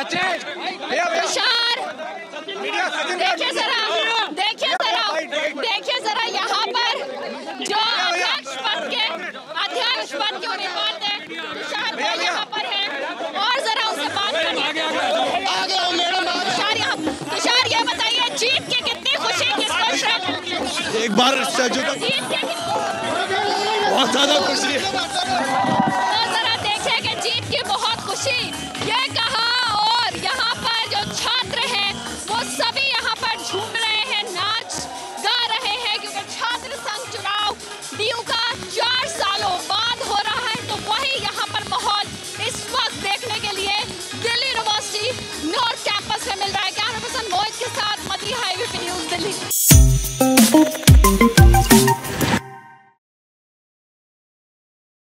सचिन देखिए जरा यहाँ पर जो अध्यक्ष पद के उम्मीदवार थे यहाँ पर है और जरा उनसे बात तुषार ये बताइए जीत के कितनी खुशी किसको एक बार बहुत ज्यादा खुशी जरा देखिए कि जीत की बहुत खुशी